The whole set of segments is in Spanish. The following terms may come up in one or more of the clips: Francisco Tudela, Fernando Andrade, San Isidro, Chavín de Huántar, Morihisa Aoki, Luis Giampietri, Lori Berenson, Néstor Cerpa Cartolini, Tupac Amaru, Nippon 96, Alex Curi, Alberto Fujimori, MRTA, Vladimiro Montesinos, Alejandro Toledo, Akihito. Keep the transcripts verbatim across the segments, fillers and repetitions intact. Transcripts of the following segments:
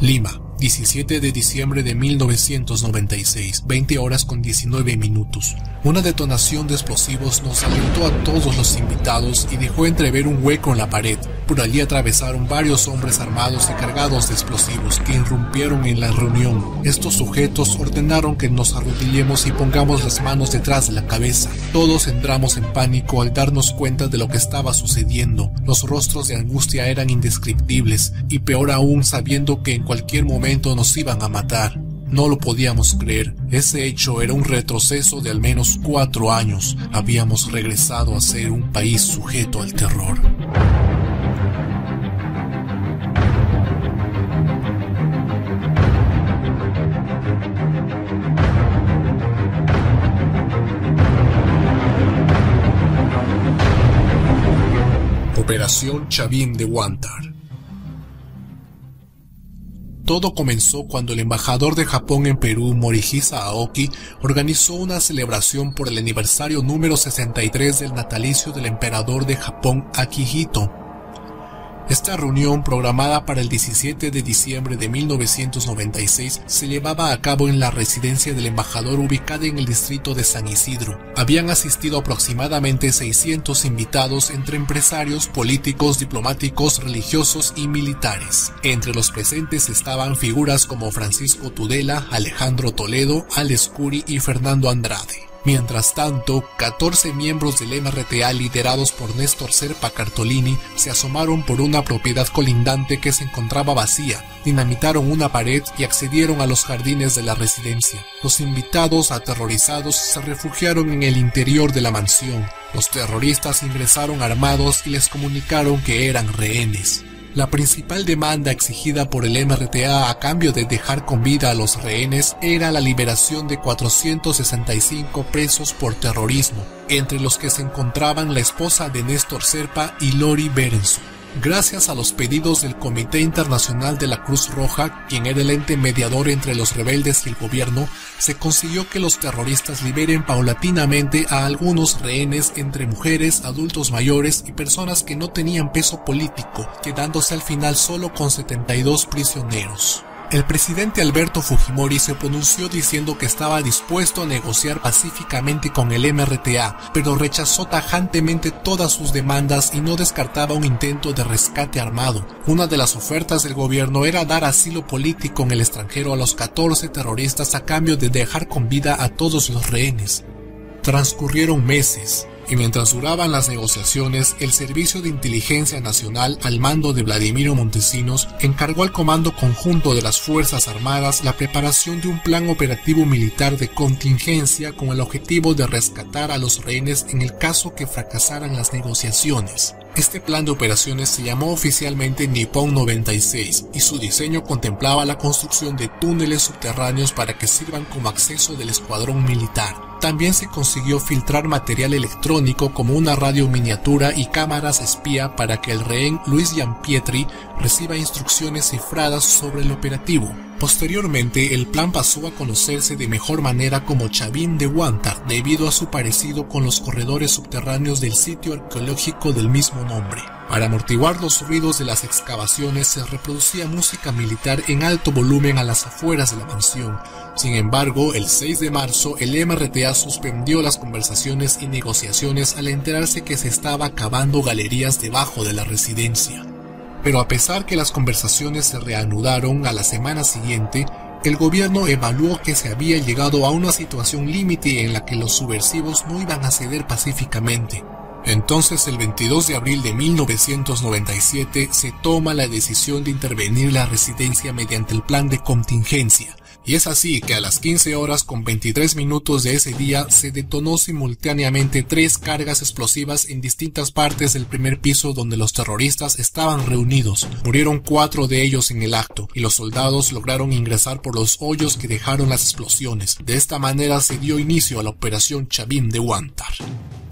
Lima, diecisiete de diciembre de mil novecientos noventa y seis, veinte horas con diecinueve minutos. Una detonación de explosivos nos alertó a todos los invitados y dejó entrever un hueco en la pared. Por allí atravesaron varios hombres armados y cargados de explosivos que irrumpieron en la reunión. Estos sujetos ordenaron que nos arrodillemos y pongamos las manos detrás de la cabeza. Todos entramos en pánico al darnos cuenta de lo que estaba sucediendo. Los rostros de angustia eran indescriptibles, y peor aún sabiendo que en cualquier momento nos iban a matar. No lo podíamos creer. Ese hecho era un retroceso de al menos cuatro años. Habíamos regresado a ser un país sujeto al terror. Operación Chavín de Huántar. Todo comenzó cuando el embajador de Japón en Perú, Morihisa Aoki, organizó una celebración por el aniversario número sesenta y tres del natalicio del emperador de Japón, Akihito. Esta reunión, programada para el diecisiete de diciembre de mil novecientos noventa y seis, se llevaba a cabo en la residencia del embajador ubicada en el distrito de San Isidro. Habían asistido aproximadamente seiscientos invitados entre empresarios, políticos, diplomáticos, religiosos y militares. Entre los presentes estaban figuras como Francisco Tudela, Alejandro Toledo, Alex Curi y Fernando Andrade. Mientras tanto, catorce miembros del M R T A liderados por Néstor Cerpa Cartolini se asomaron por una propiedad colindante que se encontraba vacía, dinamitaron una pared y accedieron a los jardines de la residencia. Los invitados, aterrorizados, se refugiaron en el interior de la mansión. Los terroristas ingresaron armados y les comunicaron que eran rehenes. La principal demanda exigida por el M R T A a cambio de dejar con vida a los rehenes era la liberación de cuatrocientos sesenta y cinco presos por terrorismo, entre los que se encontraban la esposa de Néstor Cerpa y Lori Berenson. Gracias a los pedidos del Comité Internacional de la Cruz Roja, quien era el ente mediador entre los rebeldes y el gobierno, se consiguió que los terroristas liberen paulatinamente a algunos rehenes entre mujeres, adultos mayores y personas que no tenían peso político, quedándose al final solo con setenta y dos prisioneros. El presidente Alberto Fujimori se pronunció diciendo que estaba dispuesto a negociar pacíficamente con el M R T A, pero rechazó tajantemente todas sus demandas y no descartaba un intento de rescate armado. Una de las ofertas del gobierno era dar asilo político en el extranjero a los catorce terroristas a cambio de dejar con vida a todos los rehenes. Transcurrieron meses. Y mientras duraban las negociaciones, el Servicio de Inteligencia Nacional, al mando de Vladimiro Montesinos, encargó al Comando Conjunto de las Fuerzas Armadas la preparación de un plan operativo militar de contingencia con el objetivo de rescatar a los rehenes en el caso que fracasaran las negociaciones. Este plan de operaciones se llamó oficialmente Nippon noventa y seis y su diseño contemplaba la construcción de túneles subterráneos para que sirvan como acceso del escuadrón militar. También se consiguió filtrar material electrónico como una radio miniatura y cámaras espía para que el rehén Luis Giampietri reciba instrucciones cifradas sobre el operativo. Posteriormente, el plan pasó a conocerse de mejor manera como Chavín de Huántar, debido a su parecido con los corredores subterráneos del sitio arqueológico del mismo nombre. Para amortiguar los ruidos de las excavaciones, se reproducía música militar en alto volumen a las afueras de la mansión. Sin embargo, el seis de marzo, el M R T A suspendió las conversaciones y negociaciones al enterarse que se estaba cavando galerías debajo de la residencia. Pero a pesar que las conversaciones se reanudaron a la semana siguiente, el gobierno evaluó que se había llegado a una situación límite en la que los subversivos no iban a ceder pacíficamente. Entonces, el veintidós de abril de mil novecientos noventa y siete, se toma la decisión de intervenir la residencia mediante el plan de contingencia. Y es así que a las quince horas con veintitrés minutos de ese día se detonó simultáneamente tres cargas explosivas en distintas partes del primer piso donde los terroristas estaban reunidos. Murieron cuatro de ellos en el acto y los soldados lograron ingresar por los hoyos que dejaron las explosiones. De esta manera se dio inicio a la operación Chavín de Huántar.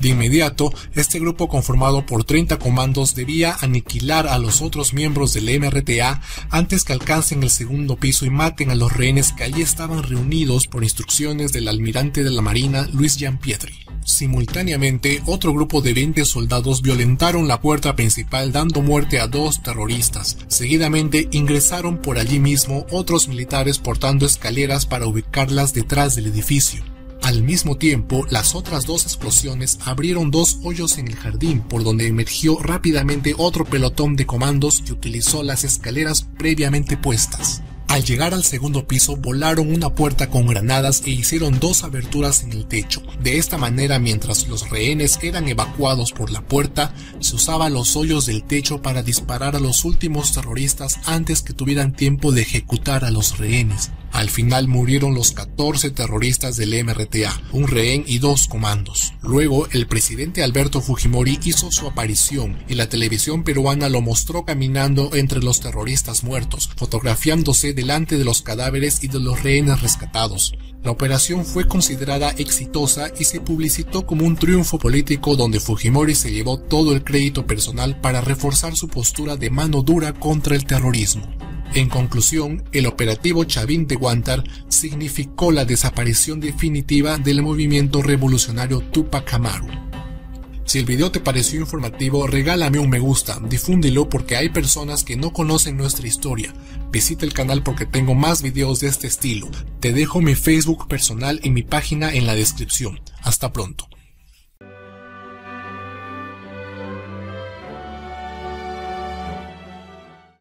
De inmediato, Este grupo, conformado por treinta comandos, debía aniquilar a los otros miembros del M R T A antes que alcancen el segundo piso y maten a los rehenes que allí estaban reunidos por instrucciones del almirante de la Marina Luis Giampietri. Simultáneamente, otro grupo de veinte soldados violentaron la puerta principal dando muerte a dos terroristas. Seguidamente ingresaron por allí mismo otros militares portando escaleras para ubicarlas detrás del edificio. Al mismo tiempo, las otras dos explosiones abrieron dos hoyos en el jardín, por donde emergió rápidamente otro pelotón de comandos que utilizó las escaleras previamente puestas. Al llegar al segundo piso, volaron una puerta con granadas e hicieron dos aberturas en el techo. De esta manera, mientras los rehenes eran evacuados por la puerta, se usaban los hoyos del techo para disparar a los últimos terroristas antes que tuvieran tiempo de ejecutar a los rehenes. Al final murieron los catorce terroristas del M R T A, un rehén y dos comandos. Luego, el presidente Alberto Fujimori hizo su aparición y la televisión peruana lo mostró caminando entre los terroristas muertos, fotografiándose delante de los cadáveres y de los rehenes rescatados. La operación fue considerada exitosa y se publicitó como un triunfo político donde Fujimori se llevó todo el crédito personal para reforzar su postura de mano dura contra el terrorismo. En conclusión, el operativo Chavín de Huántar significó la desaparición definitiva del movimiento revolucionario Tupac Amaru. Si el video te pareció informativo, regálame un me gusta, difúndelo porque hay personas que no conocen nuestra historia. Visita el canal porque tengo más videos de este estilo. Te dejo mi Facebook personal y mi página en la descripción. Hasta pronto.